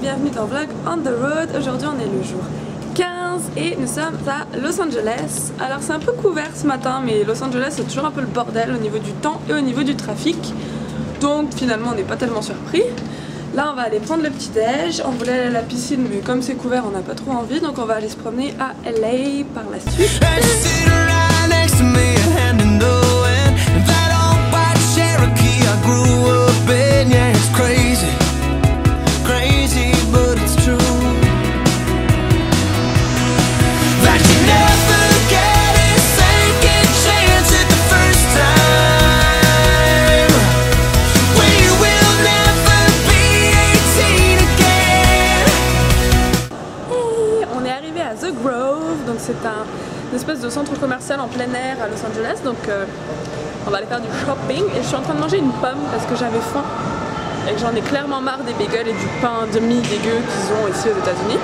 bienvenue dans Vlog on the Road. Aujourd'hui on est le jour 15 et nous sommes à Los Angeles. Alors c'est un peu couvert ce matin, mais Los Angeles c'est toujours un peu le bordel au niveau du temps et au niveau du trafic. Donc finalement on n'est pas tellement surpris. Là on va aller prendre le petit déj. On voulait aller à la piscine mais comme c'est couvert on n'a pas trop envie. Donc on va aller se promener à LA par la suite. The Grove, donc c'est une espèce de centre commercial en plein air à Los Angeles, donc on va aller faire du shopping. Et je suis en train de manger une pomme parce que j'avais faim et que j'en ai clairement marre des bagels et du pain demi dégueu qu'ils ont ici aux États-Unis.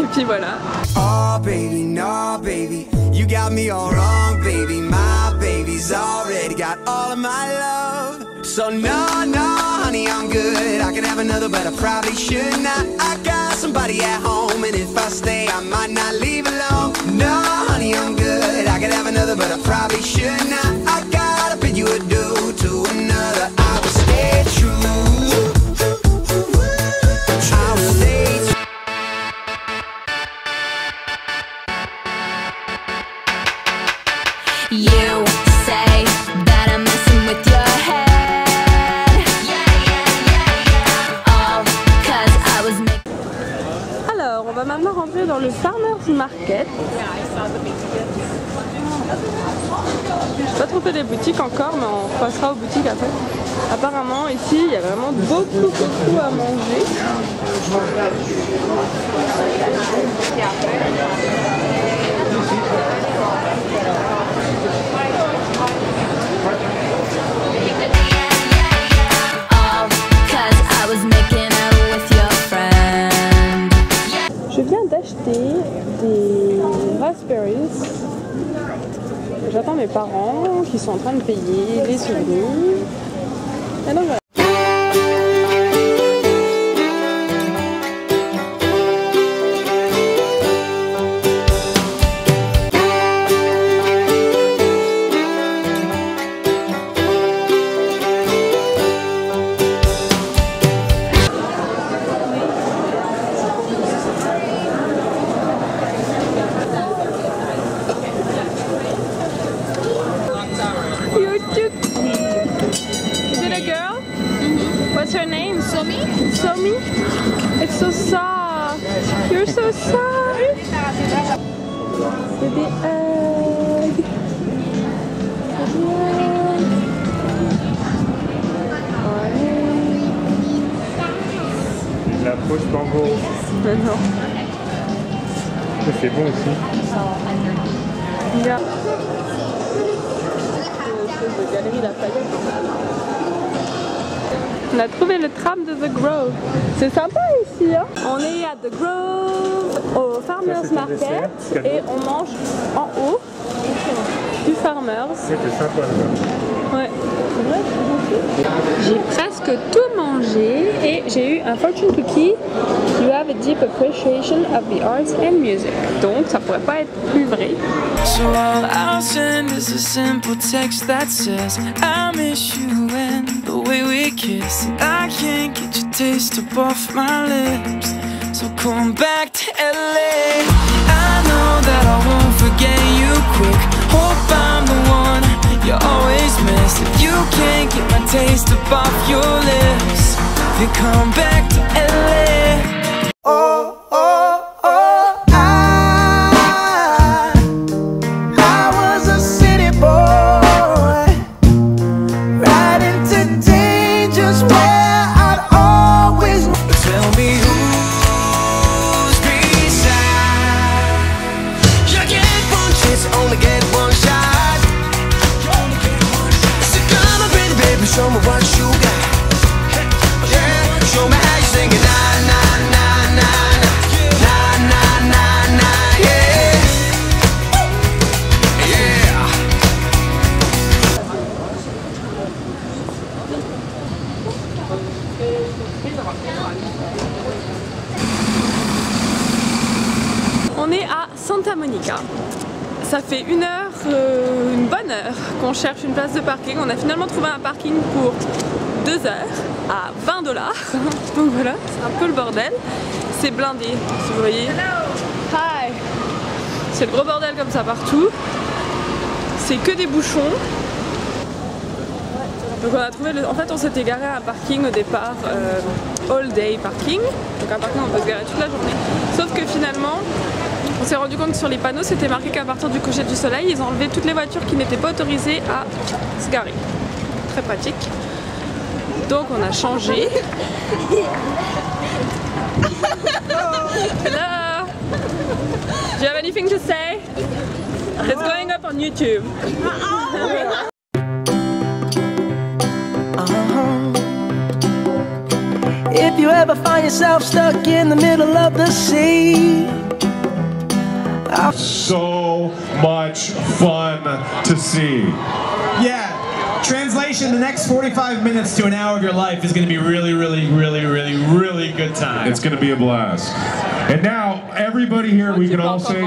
Et puis voilà. Oh baby, no baby, you got me all wrong baby, my baby's already got all of my love. So no, no honey, I'm good, I could have another but I probably should not. I got somebody at home. And if I stay, I might not leave alone. No, honey, I'm good. I could have another, but I probably should not. I gotta bid you adieu to another. I will stay true. On va maintenant rentrer dans le Farmers Market. J'ai pas trouvé des boutiques encore, mais on passera aux boutiques après. Apparemment, ici, il y a vraiment beaucoup à manger. Des raspberries. J'attends mes parents qui sont en train de payer les souvenirs. Et donc voilà. What's your name? Somi. Somi? It's so soft. You're so soft. Baby egg. Baby egg. La peau de tango. Mais non. C'est bon aussi. Yeah. De galerie Lafayette. On a trouvé le tram de The Grove. C'est sympa ici, hein? On est à The Grove, au Farmers Market, et on mange en haut du Farmers. C'était sympa là. Ouais. J'ai presque tout mangé et j'ai eu un fortune cookie. You have a deep appreciation of the arts and music. Donc ça pourrait pas être plus vrai. So all I'll send is a simple text that says I miss you and the way we kiss. I can't get your taste up off my lips. So come back to LA. I know that I won't forget you quick. Hope I'm the one you always miss. If you can't get my taste up off your lips, then come back to LA. Oh, oh, oh, I was a city boy, right into dangers where I'd always. Tell me who's beside. You get one chance, only get one shot. So come on, baby, show me what you got. Yeah, show me how. Santa Monica. Ça fait une bonne heure qu'on cherche une place de parking. On a finalement trouvé un parking pour 2 heures à 20 $. Donc voilà, c'est un peu le bordel. C'est blindé, si vous voyez. Hi. C'est le gros bordel comme ça partout. C'est que des bouchons. Donc on a trouvé, en fait on s'était garé à un parking au départ, all day parking. Donc un parking on peut se garer toute la journée. Sauf que finalement, on s'est rendu compte que sur les panneaux c'était marqué qu'à partir du coucher du soleil, ils ont enlevé toutes les voitures qui n'étaient pas autorisées à se garer. Très pratique. Donc on a changé. Hello! Do you have anything to say? It's going up on YouTube. If you ever find yourself stuck in the middle of the sea. So much fun to see. Yeah. Translation, the next 45 minutes to an hour of your life is going to be really, really, really, really, really good time. It's going to be a blast. And now, everybody here, we can all say...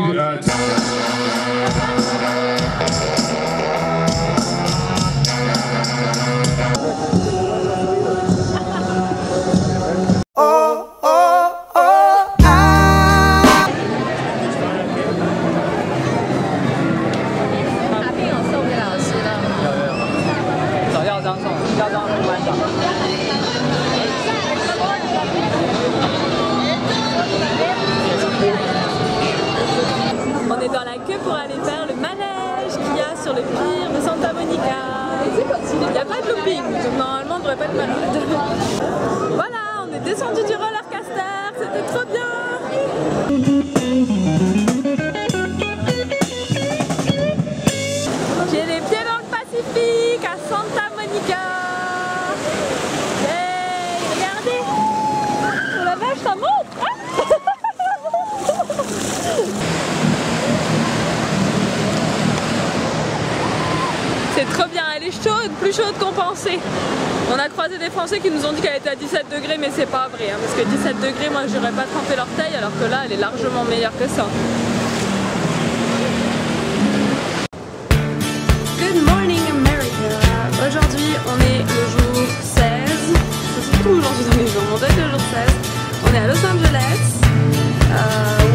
On est dans la queue pour aller faire le manège qu'il y a sur le pire de Santa Monica. Il n'y a pas de looping, donc normalement on ne devrait pas être malade. Voilà, on est descendu du roller coaster, c'était trop bien. C'est trop bien, elle est chaude, plus chaude qu'on pensait. On a croisé des Français qui nous ont dit qu'elle était à 17 degrés, mais c'est pas vrai, hein, parce que 17 degrés, moi j'aurais pas trempé l'orteil, alors que là elle est largement meilleure que ça. Good morning America. Aujourd'hui on est le jour 16. C'est tout aujourd'hui dans les jours, on est le jour 16. On est à Los Angeles.